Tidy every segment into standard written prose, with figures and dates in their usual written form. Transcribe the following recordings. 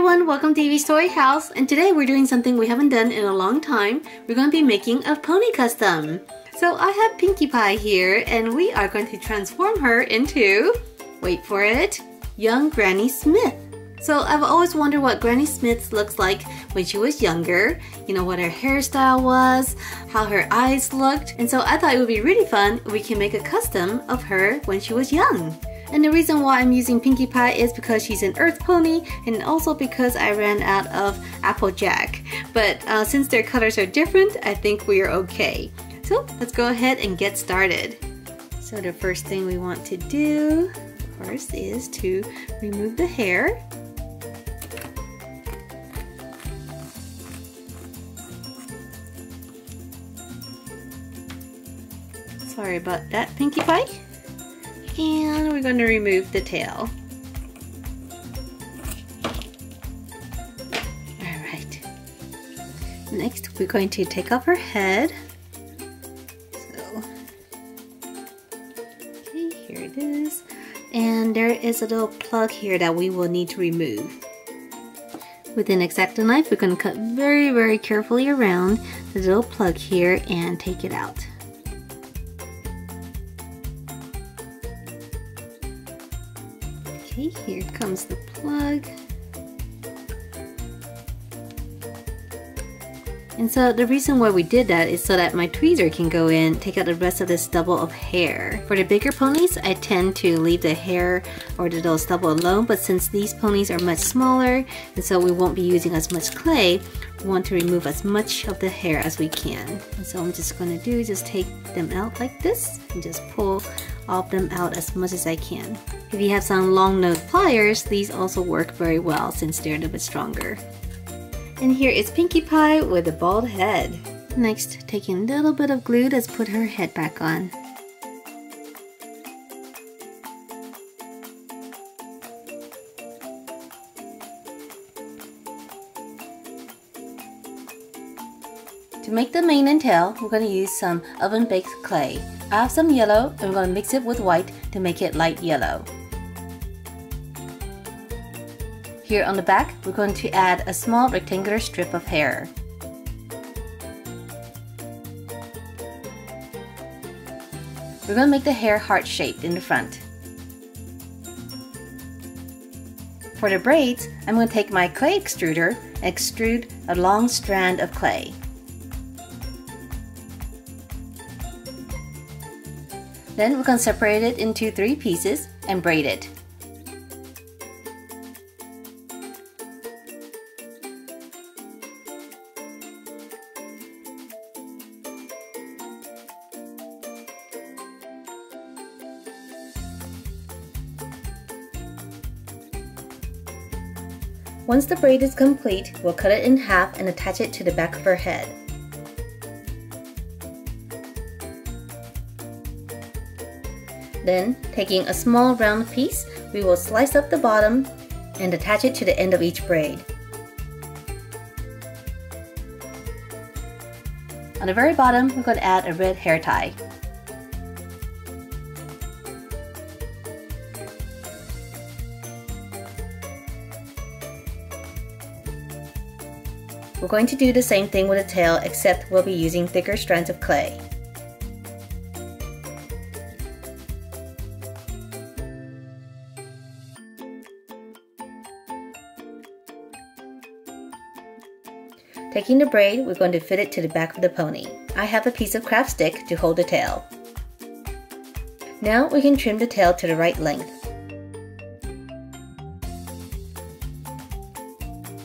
everyone, welcome to Evie's Toy House, and today we're doing something we haven't done in a long time. We're going to be making a pony custom. So I have Pinkie Pie here, and we are going to transform her into, wait for it, young Granny Smith. So I've always wondered what Granny Smith looks like when she was younger, you know, what her hairstyle was, how her eyes looked, and so I thought it would be really fun if we can make a custom of her when she was young. And the reason why I'm using Pinkie Pie is because she's an Earth Pony, and also because I ran out of Applejack. But since their colors are different, I think we are okay. So let's go ahead and get started. So the first thing we want to do, of course, is to remove the hair. Sorry about that, Pinkie Pie. And we're going to remove the tail. Alright. Next, we're going to take off her head. So, okay, here it is. And there is a little plug here that we will need to remove. With an X-Acto knife, we're going to cut very, very carefully around the little plug here and take it out. Here comes the plug. And so the reason why we did that is so that my tweezer can go in, take out the rest of the stubble of hair. For the bigger ponies, I tend to leave the hair or the little stubble alone, but since these ponies are much smaller and so we won't be using as much clay, we want to remove as much of the hair as we can. And so I'm just going to do is just take them out like this and just pull all of them out as much as I can. If you have some long-nosed pliers, these also work very well since they're a little bit stronger. And here is Pinkie Pie with a bald head. Next, taking a little bit of glue, let's put her head back on. To make the mane and tail, we're going to use some oven-baked clay. I have some yellow, and we're going to mix it with white to make it light yellow. Here on the back, we're going to add a small rectangular strip of hair. We're going to make the hair heart-shaped in the front. For the braids, I'm going to take my clay extruder and extrude a long strand of clay. Then we're going to separate it into 3 pieces and braid it. Once the braid is complete, we'll cut it in half and attach it to the back of her head. Then, taking a small round piece, we will slice up the bottom and attach it to the end of each braid. On the very bottom, we're going to add a red hair tie. We're going to do the same thing with the tail, except we'll be using thicker strands of clay. Taking the braid, we're going to fit it to the back of the pony. I have a piece of craft stick to hold the tail. Now we can trim the tail to the right length.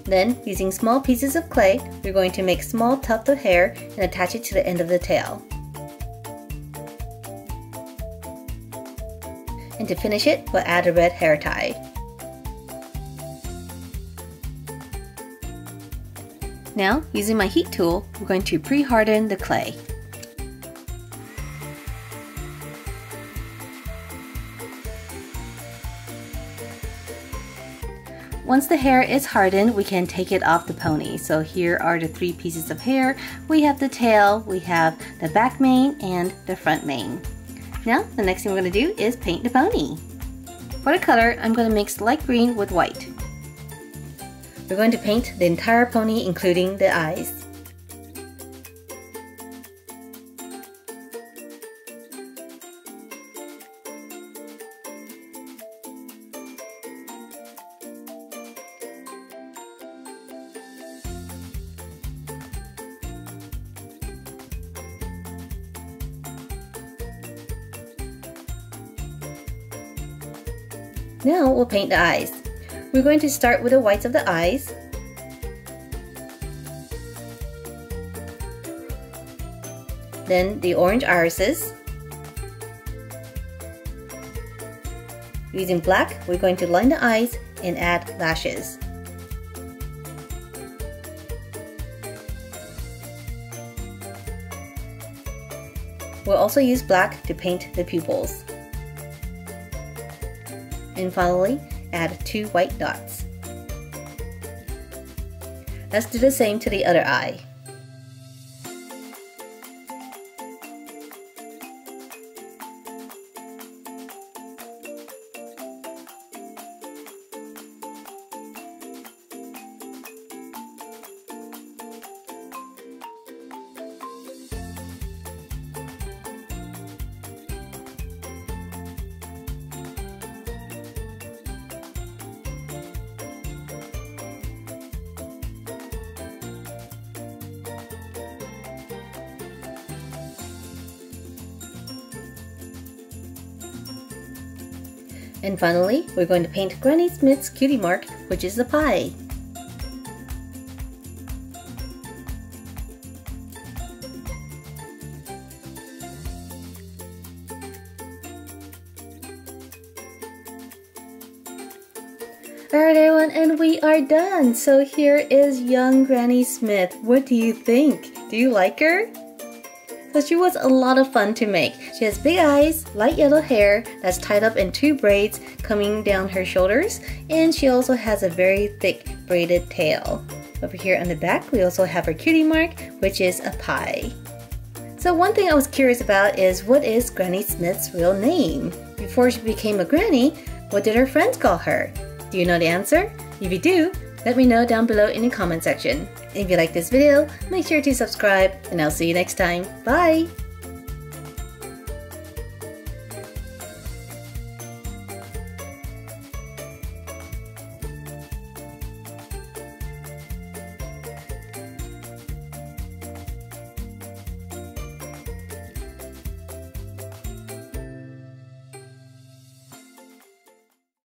Then, using small pieces of clay, we're going to make small tufts of hair and attach it to the end of the tail. And to finish it, we'll add a red hair tie. Now, using my heat tool, we're going to pre-harden the clay. Once the hair is hardened, we can take it off the pony. So here are the 3 pieces of hair. We have the tail, we have the back mane, and the front mane. Now, the next thing we're going to do is paint the pony. For the color, I'm going to mix light green with white. We're going to paint the entire pony, including the eyes. Now we'll paint the eyes. We're going to start with the whites of the eyes. Then the orange irises. Using black, we're going to line the eyes and add lashes. We'll also use black to paint the pupils. And finally, add 2 white dots. Let's do the same to the other eye. And finally, we're going to paint Granny Smith's cutie mark, which is the pie. Alright everyone, and we are done! So here is young Granny Smith. What do you think? Do you like her? So she was a lot of fun to make. She has big eyes, light yellow hair that's tied up in 2 braids coming down her shoulders, and she also has a very thick braided tail. Over here on the back, we also have her cutie mark, which is a pie. So one thing I was curious about is, what is Granny Smith's real name? Before she became a granny, what did her friends call her? Do you know the answer? If you do, let me know down below in the comment section. If you like this video, make sure to subscribe, and I'll see you next time. Bye!